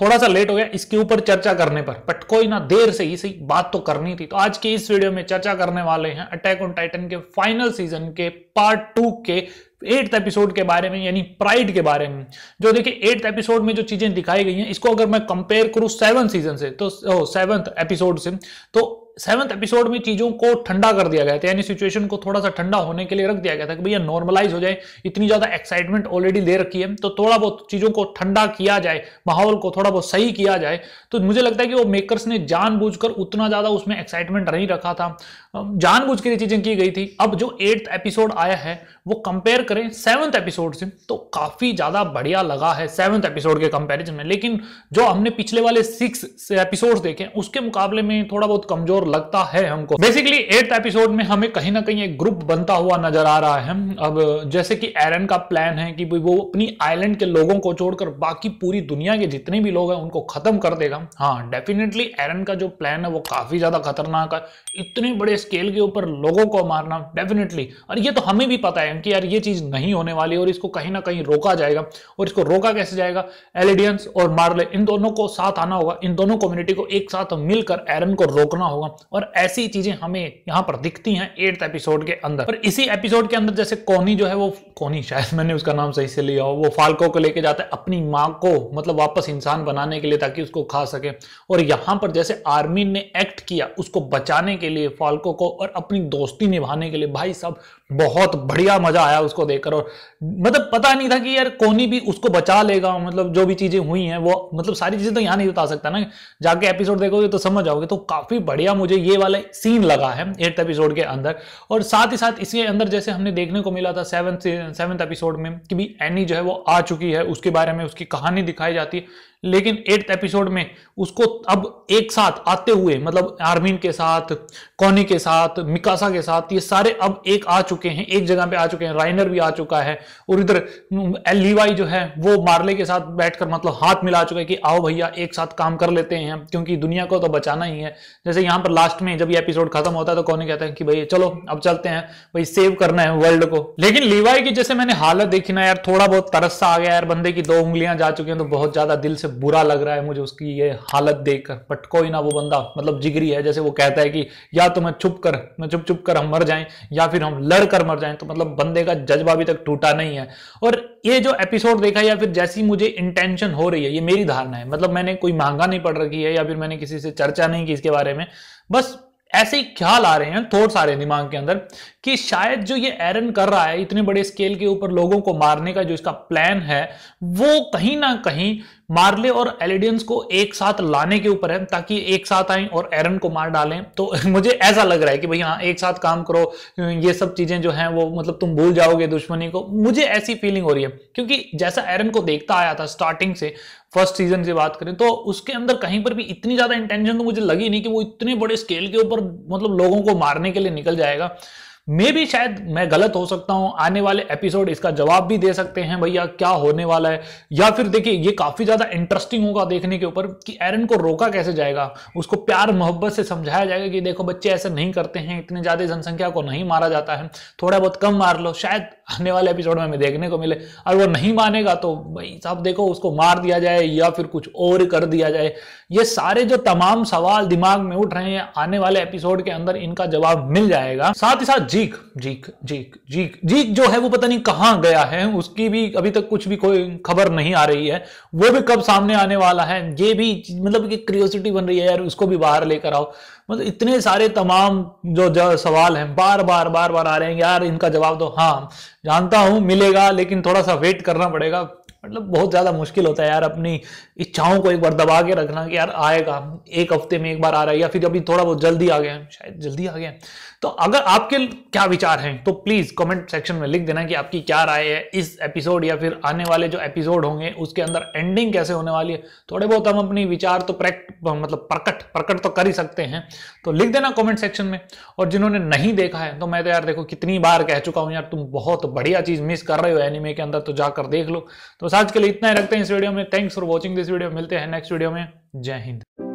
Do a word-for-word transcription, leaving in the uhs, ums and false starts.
थोड़ा सा लेट हो गया इसके ऊपर चर्चा करने पर, बट कोई ना, देर से ही सही बात तो करनी थी। तो आज के इस वीडियो में चर्चा करने वाले हैं अटैक ऑन टाइटन के फाइनल सीजन के पार्ट टू के एट्थ एपिसोड के बारे में, यानी प्राइड के बारे में। जो देखिए एट्थ एपिसोड में जो चीजें दिखाई गई हैं, इसको अगर मैं कंपेयर करूं सेवन सीजन से, तो सेवंथ एपिसोड से, तो सेवंथ एपिसोड में चीजों को ठंडा कर दिया गया था, यानी सिचुएशन को थोड़ा सा ठंडा होने के लिए रख दिया गया था कि भैया नॉर्मलाइज हो जाए। इतनी ज्यादा एक्साइटमेंट ऑलरेडी दे रखी है, तो थोड़ा बहुत चीजों को ठंडा किया जाए, माहौल को थोड़ा बहुत सही किया जाए। तो मुझे लगता है कि वो मेकर्स ने जानबूझकर उतना ज्यादा उसमें एक्साइटमेंट नहीं रखा था, जानबूझ के ये चीजें की गई थी। अब जो एट्थ एपिसोड आया है वो कंपेयर करें सेवंथ एपिसोड से, तो काफी ज्यादा बढ़िया लगा है सेवंथ एपिसोड के कंपैरिजन में। लेकिन जो हमने पिछले वाले सिक्स एपिसोड्स देखे उसके मुकाबले में थोड़ा बहुत कमजोर लगता है हमको। बेसिकली एट्थ एपिसोड में हमें कहीं ना कहीं एक ग्रुप बनता हुआ नजर आ रहा है। अब जैसे कि एरन का प्लान है कि वो अपनी आइलैंड के लोगों को छोड़कर बाकी पूरी दुनिया के जितने भी लोग हैं उनको खत्म कर देगा। हाँ, डेफिनेटली एरन का जो प्लान है वो काफी ज्यादा खतरनाक है, इतने बड़े स्केल के ऊपर लोगों को मारना डेफिनेटली। और ये तो हमें भी पता है कि यार ये चीज नहीं होने वाली और इसको कहीं ना कहीं रोका जाएगा। और इसको रोका कैसे जाएगा? एलिडियंस और मार्ले इन दोनों को साथ आना होगा, इन दोनों कम्युनिटी को एक साथ मिलकर एरन को रोकना होगा। और ऐसी चीजें हमें यहां पर दिखती हैं एट्थ एपिसोड के अंदर। और इसी एपिसोड के अंदर जैसे कॉनी जो है वो कॉनी शायद मैंने उसका नाम सही से लिया हो, वो फाल्को को लेके जाता है अपनी मां को, मतलब वापस इंसान बनाने के लिए ताकि उसको खा सके। और यहां पर जैसे आर्मिन ने एक्ट किया उसको बचाने के लिए फाल्को को और अपनी दोस्ती निभाने के लिए, भाई साहब बहुत बढ़िया मजा आया उसको देखकर। और मतलब पता नहीं था कि यार कॉनी भी उसको बचा लेगा, मतलब जो भी चीजें हुई हैं वो, मतलब सारी चीजें तो यहां नहीं बता सकता ना, जाके एपिसोड देखोगे तो समझ आओगे। तो काफी बढ़िया मुझे ये वाला सीन लगा है एट्थ एपिसोड के अंदर। और साथ ही साथ इसके अंदर जैसे हमने देखने को मिला था सेवंथ सेवंथ एपिसोड में कि भी एनी जो है वो आ चुकी है, उसके बारे में उसकी कहानी दिखाई जाती है। लेकिन एट्थ एपिसोड में उसको अब एक साथ आते हुए, मतलब आर्मिन के साथ, कॉनी के साथ, मिकासा के साथ, ये सारे अब एक आ चुके हैं, एक जगह पे आ चुके हैं। राइनर भी आ चुका है और इधर लीवाई जो है वो मार्ले के साथ बैठकर मतलब हाथ मिला चुका है कि आओ भैया एक साथ काम कर लेते हैं क्योंकि दुनिया को तो बचाना ही है। जैसे यहाँ पर लास्ट में जब ये एपिसोड खत्म होता है तो कॉनी कहता है कि भैया चलो अब चलते हैं, भाई सेव करना है वर्ल्ड को। लेकिन लीवाई की जैसे मैंने हालत देखी ना यार, थोड़ा बहुत तरस सा आ गया यार, बंदे की दो उंगलियां जा चुकी हैं, तो बहुत ज्यादा दिल से बुरा लग रहा है मुझे उसकी ये हालत देखकर। बट कोई ना, वो बंदा मतलब जिगरी है, जैसे वो कहता है कि या तो मैं छुप कर मैं छुप छुप कर हम मर जाएं या फिर हम लड़ कर मर जाएं। तो मतलब बंदे का जज्बा अभी तक टूटा नहीं है। और ये जो एपिसोड देखा या फिर जैसी मुझे इंटेंशन हो रही है, ये मेरी धारणा है, मतलब मैंने कोई मांगा नहीं पड़ रखी है या फिर मैंने किसी से चर्चा नहीं की इसके बारे में, बस ऐसे ही ख्याल आ रहे हैं थोड़े सारे दिमाग के अंदर कि शायद जो ये एरन कर रहा है इतने बड़े स्केल के ऊपर लोगों को मारने का जो इसका प्लान है वो कहीं ना कहीं मार्ले और एलिडियंस को एक साथ लाने के ऊपर है ताकि एक साथ आए और एरन को मार डालें। तो मुझे ऐसा लग रहा है कि भैया हाँ एक साथ काम करो, ये सब चीजें जो हैं वो मतलब तुम भूल जाओगे दुश्मनी को, मुझे ऐसी फीलिंग हो रही है। क्योंकि जैसा एरन को देखता आया था स्टार्टिंग से, फर्स्ट सीजन से बात करें तो उसके अंदर कहीं पर भी इतनी ज्यादा इंटेंशन तो मुझे लगी नहीं कि वो इतने बड़े स्केल के ऊपर मतलब लोगों को मारने के लिए निकल जाएगा। मे भी, शायद मैं गलत हो सकता हूं, आने वाले एपिसोड इसका जवाब भी दे सकते हैं भैया क्या होने वाला है। या फिर देखिए ये काफी ज्यादा इंटरेस्टिंग होगा देखने के ऊपर कि एरन को रोका कैसे जाएगा, उसको प्यार मोहब्बत से समझाया जाएगा कि देखो बच्चे ऐसे नहीं करते हैं, इतने ज्यादा जनसंख्या को नहीं मारा जाता है, थोड़ा बहुत कम मार लो। शायद आने वाले एपिसोड में हमें देखने को मिले। और वो नहीं मानेगा तो भाई साहब देखो उसको मार दिया जाए या फिर कुछ और कर दिया जाए। ये सारे जो तमाम सवाल दिमाग में उठ रहे हैं आने वाले एपिसोड के अंदर इनका जवाब मिल जाएगा। साथ ही साथ जीक जीक जीक जीक जीक जो है वो पता नहीं कहां गया है, उसकी भी अभी तक कुछ भी कोई खबर नहीं आ रही है, वो भी कब सामने आने वाला है ये भी मतलब कि क्यूरियोसिटी बन रही है यार, उसको भी बाहर लेकर आओ। मतलब इतने सारे तमाम जो, जो सवाल हैं बार बार बार बार आ रहे हैं यार, इनका जवाब तो हाँ जानता हूं मिलेगा लेकिन थोड़ा सा वेट करना पड़ेगा। मतलब बहुत ज्यादा मुश्किल होता है यार अपनी इच्छाओं को एक बार दबा के रखना कि यार आएगा, एक हफ्ते में एक बार आ रहा है या फिर अभी थोड़ा बहुत जल्दी आ गया, शायद जल्दी आ गया। तो अगर आपके क्या विचार हैं तो प्लीज कमेंट सेक्शन में लिख देना कि आपकी क्या राय है इस एपिसोड या फिर आने वाले जो एपिसोड होंगे उसके अंदर एंडिंग कैसे होने वाली है। थोड़े बहुत हम अपने विचार तो प्रैक्ट मतलब प्रकट प्रकट तो कर ही सकते हैं, तो लिख देना कमेंट सेक्शन में। और जिन्होंने नहीं देखा है तो मैं तो यार देखो कितनी बार कह चुका हूं यार, तुम बहुत बढ़िया चीज मिस कर रहे हो एनिमे के अंदर, तो जाकर देख लो। तो आज के लिए इतना ही रखते हैं इस वीडियो में। Thanks for watching this video, मिलते हैं नेक्स्ट वीडियो में। जय हिंद।